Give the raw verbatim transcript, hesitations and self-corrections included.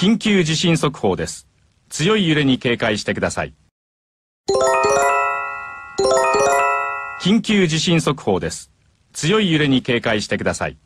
緊急地震速報です。強い揺れに警戒してください。緊急地震速報です。強い揺れに警戒してください。